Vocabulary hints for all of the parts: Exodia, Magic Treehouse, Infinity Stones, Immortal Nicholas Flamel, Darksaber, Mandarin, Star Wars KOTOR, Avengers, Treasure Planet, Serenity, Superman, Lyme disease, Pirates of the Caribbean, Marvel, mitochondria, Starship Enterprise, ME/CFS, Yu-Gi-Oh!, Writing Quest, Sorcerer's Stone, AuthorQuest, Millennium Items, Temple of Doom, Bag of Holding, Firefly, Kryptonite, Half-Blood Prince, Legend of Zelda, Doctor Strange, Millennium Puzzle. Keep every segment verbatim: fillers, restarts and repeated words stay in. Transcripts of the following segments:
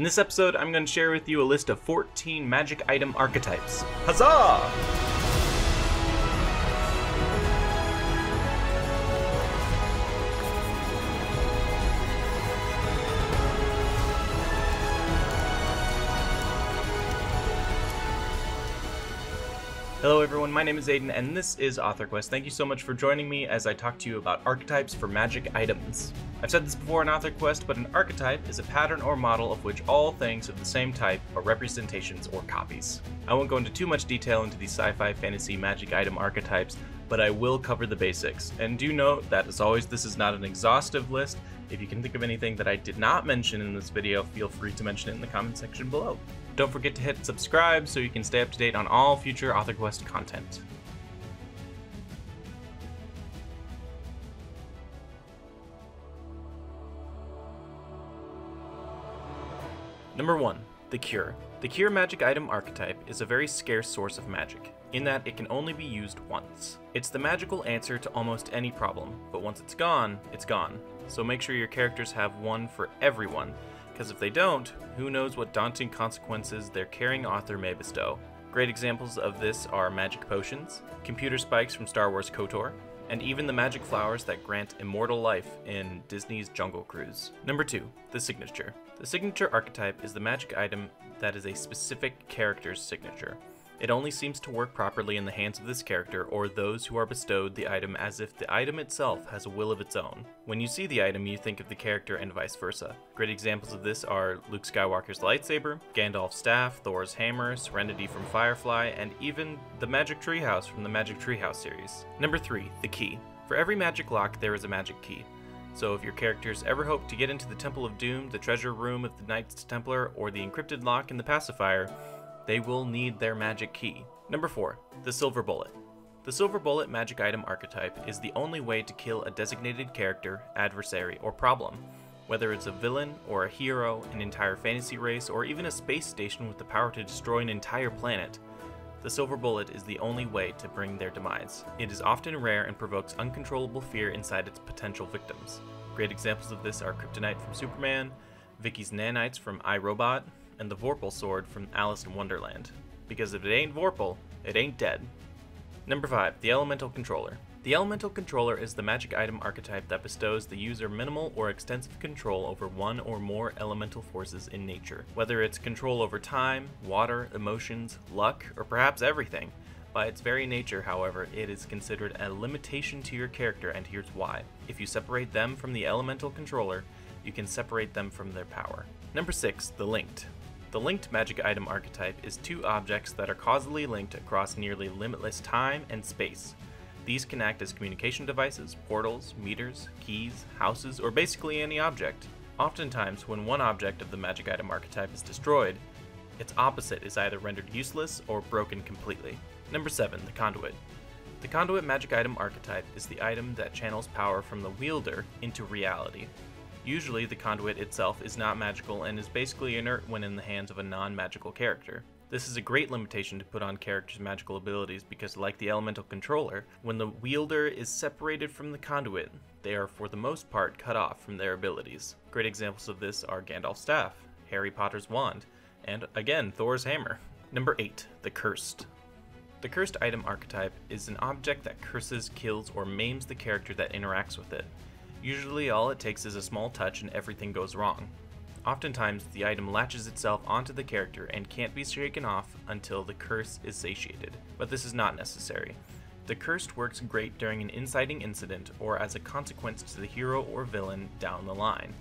In this episode, I'm going to share with you a list of fourteen magic item archetypes. Huzzah! Hello everyone, my name is Aiden and this is AuthorQuest. Thank you so much for joining me as I talk to you about archetypes for magic items. I've said this before in AuthorQuest, but an archetype is a pattern or model of which all things of the same type are representations or copies. I won't go into too much detail into these sci-fi, fantasy, magic item archetypes, but I will cover the basics. And do note that, as always, this is not an exhaustive list. If you can think of anything that I did not mention in this video, feel free to mention it in the comment section below. Don't forget to hit subscribe so you can stay up to date on all future AuthorQuest content. Number one. The Cure. The Cure magic item archetype is a very scarce source of magic, in that it can only be used once. It's the magical answer to almost any problem, but once it's gone, it's gone. So make sure your characters have one for everyone, because if they don't, who knows what daunting consequences their caring author may bestow. Great examples of this are magic potions, computer spikes from Star Wars KOTOR, and even the magic flowers that grant immortal life in Disney's Jungle Cruise. Number two. The Signature. The Signature archetype is the magic item that is a specific character's signature. It only seems to work properly in the hands of this character or those who are bestowed the item, as if the item itself has a will of its own. When you see the item, you think of the character and vice versa. Great examples of this are Luke Skywalker's lightsaber, Gandalf's staff, Thor's hammer, Serenity from Firefly, and even the Magic Treehouse from the Magic Treehouse series. Number three. The Key. For every magic lock, there is a magic key. So if your characters ever hope to get into the Temple of Doom, the treasure room of the Knights Templar, or the encrypted lock in the pacifier, they will need their magic key. Number four. The Silver Bullet. The Silver Bullet magic item archetype is the only way to kill a designated character, adversary, or problem. Whether it's a villain or a hero, an entire fantasy race, or even a space station with the power to destroy an entire planet, the Silver Bullet is the only way to bring their demise. It is often rare and provokes uncontrollable fear inside its potential victims. Great examples of this are Kryptonite from Superman, Vicky's Nanites from iRobot, and the Vorpal Sword from Alice in Wonderland. Because if it ain't Vorpal, it ain't dead. Number five. The Elemental Controller. The Elemental Controller is the magic item archetype that bestows the user minimal or extensive control over one or more elemental forces in nature. Whether it's control over time, water, emotions, luck, or perhaps everything. By its very nature, however, it is considered a limitation to your character, and here's why. If you separate them from the Elemental Controller, you can separate them from their power. Number six. The Linked. The linked magic item archetype is two objects that are causally linked across nearly limitless time and space. These can act as communication devices, portals, meters, keys, houses, or basically any object. Oftentimes, when one object of the magic item archetype is destroyed, its opposite is either rendered useless or broken completely. Number seven. The Conduit. The Conduit magic item archetype is the item that channels power from the wielder into reality. Usually, the conduit itself is not magical and is basically inert when in the hands of a non-magical character. This is a great limitation to put on characters' magical abilities because, like the elemental controller, when the wielder is separated from the conduit, they are for the most part cut off from their abilities. Great examples of this are Gandalf's staff, Harry Potter's wand, and again, Thor's hammer. Number eight. The Cursed. The cursed item archetype is an object that curses, kills, or maims the character that interacts with it. Usually all it takes is a small touch and everything goes wrong. Oftentimes, the item latches itself onto the character and can't be shaken off until the curse is satiated, but this is not necessary. The curse works great during an inciting incident or as a consequence to the hero or villain down the line.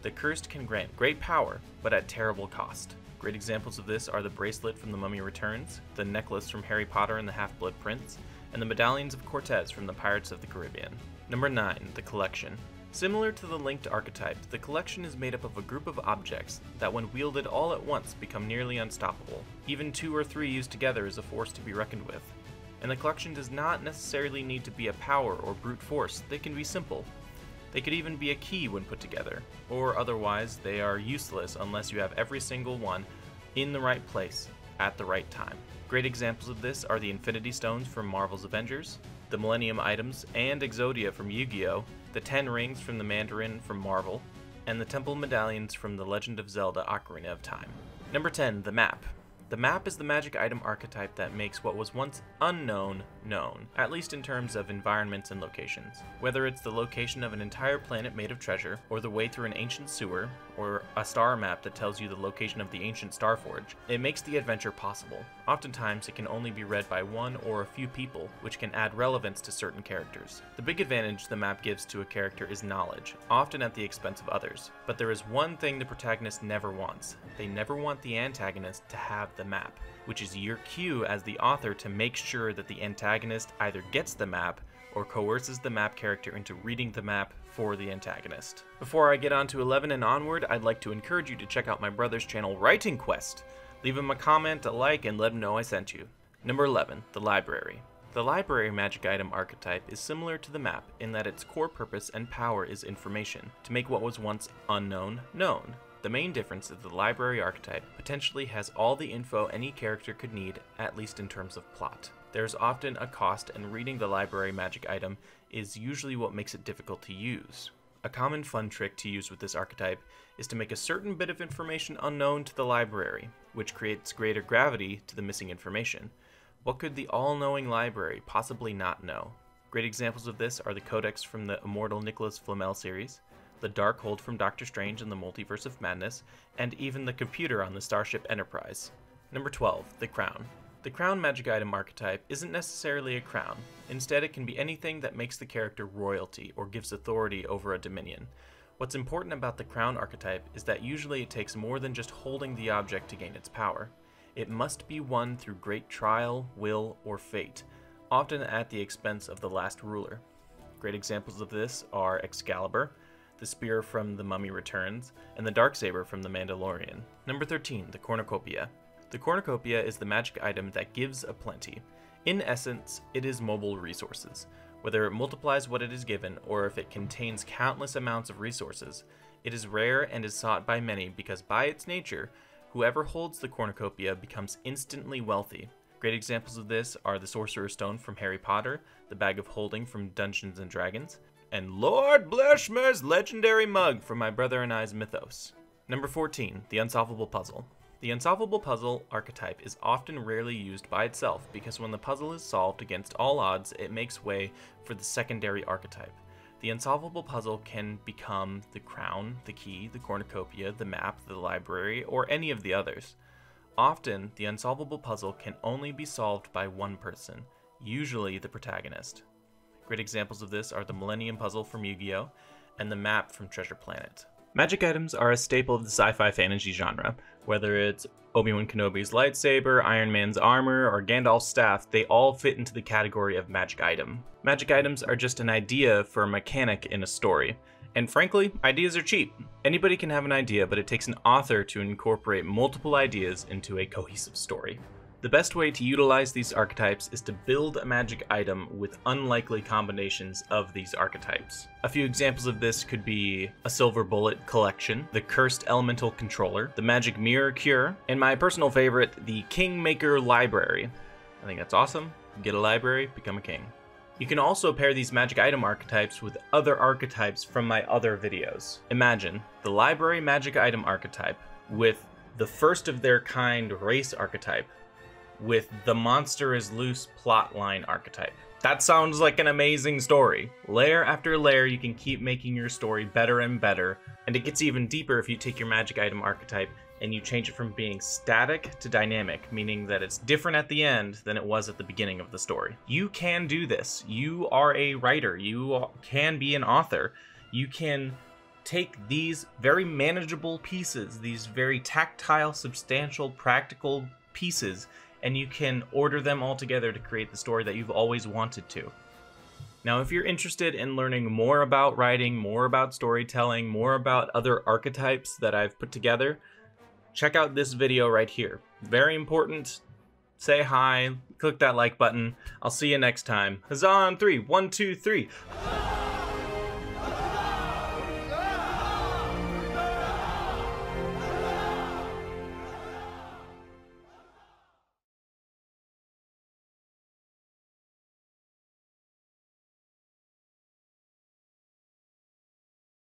The cursed can grant great power, but at terrible cost. Great examples of this are the bracelet from The Mummy Returns, the necklace from Harry Potter and the Half-Blood Prince, and the medallions of Cortez from the Pirates of the Caribbean. Number nine. The Collection. Similar to the linked archetype, the collection is made up of a group of objects that when wielded all at once become nearly unstoppable. Even two or three used together is a force to be reckoned with. And the collection does not necessarily need to be a power or brute force, they can be simple. They could even be a key when put together, or otherwise they are useless unless you have every single one in the right place at the right time. Great examples of this are the Infinity Stones from Marvel's Avengers, the Millennium Items and Exodia from Yu-Gi-Oh!, the Ten Rings from the Mandarin from Marvel, and the Temple Medallions from the Legend of Zelda, Ocarina of Time. Number ten, the map. The map is the magic item archetype that makes what was once unknown, known, at least in terms of environments and locations. Whether it's the location of an entire planet made of treasure, or the way through an ancient sewer, or a star map that tells you the location of the ancient Star Forge, it makes the adventure possible. Oftentimes, it can only be read by one or a few people, which can add relevance to certain characters. The big advantage the map gives to a character is knowledge, often at the expense of others. But there is one thing the protagonist never wants. They never want the antagonist to have the map, which is your cue as the author to make sure that the antagonist either gets the map or coerces the map character into reading the map for the antagonist. Before I get on to eleven and onward, I'd like to encourage you to check out my brother's channel, Writing Quest. Leave him a comment, a like, and let him know I sent you. Number eleven, the library. The library magic item archetype is similar to the map in that its core purpose and power is information, to make what was once unknown, known. The main difference is the library archetype potentially has all the info any character could need, at least in terms of plot. There is often a cost, and reading the library magic item is usually what makes it difficult to use. A common fun trick to use with this archetype is to make a certain bit of information unknown to the library, which creates greater gravity to the missing information. What could the all-knowing library possibly not know? Great examples of this are the codex from the Immortal Nicholas Flamel series, the Darkhold from Doctor Strange and the Multiverse of Madness, and even the computer on the Starship Enterprise. Number twelve, the crown. The crown magic item archetype isn't necessarily a crown. Instead, it can be anything that makes the character royalty or gives authority over a dominion. What's important about the crown archetype is that usually it takes more than just holding the object to gain its power. It must be won through great trial, will, or fate, often at the expense of the last ruler. Great examples of this are Excalibur, the spear from The Mummy Returns, and the Darksaber from The Mandalorian. Number thirteen, the cornucopia. The cornucopia is the magic item that gives a plenty. In essence, it is mobile resources. Whether it multiplies what it is given, or if it contains countless amounts of resources, it is rare and is sought by many because by its nature, whoever holds the cornucopia becomes instantly wealthy. Great examples of this are the Sorcerer's Stone from Harry Potter, the Bag of Holding from Dungeons and Dragons, and Lord Bleshmer's legendary mug from my brother and I's Mythos. Number fourteen, the unsolvable puzzle. The unsolvable puzzle archetype is often rarely used by itself because when the puzzle is solved against all odds, it makes way for the secondary archetype. The unsolvable puzzle can become the crown, the key, the cornucopia, the map, the library, or any of the others. Often, the unsolvable puzzle can only be solved by one person, usually the protagonist. Great examples of this are the Millennium Puzzle from Yu-Gi-Oh! And the map from Treasure Planet. Magic items are a staple of the sci-fi fantasy genre. Whether it's Obi-Wan Kenobi's lightsaber, Iron Man's armor, or Gandalf's staff, they all fit into the category of magic item. Magic items are just an idea for a mechanic in a story. And frankly, ideas are cheap. Anybody can have an idea, but it takes an author to incorporate multiple ideas into a cohesive story. The best way to utilize these archetypes is to build a magic item with unlikely combinations of these archetypes. A few examples of this could be a silver bullet collection, the cursed elemental controller, the magic mirror cure, and my personal favorite, the Kingmaker library. I think that's awesome. Get a library, become a king. You can also pair these magic item archetypes with other archetypes from my other videos. Imagine the library magic item archetype with the first of their kind race archetype, with the monster is loose plotline archetype. That sounds like an amazing story. Layer after layer, you can keep making your story better and better, and it gets even deeper if you take your magic item archetype and you change it from being static to dynamic, meaning that it's different at the end than it was at the beginning of the story. You can do this. You are a writer. You can be an author. You can take these very manageable pieces, these very tactile, substantial, practical pieces, and you can order them all together to create the story that you've always wanted to. Now, if you're interested in learning more about writing, more about storytelling, more about other archetypes that I've put together, check out this video right here. Very important. Say hi, click that like button. I'll see you next time. Huzzah on three, one, two, three.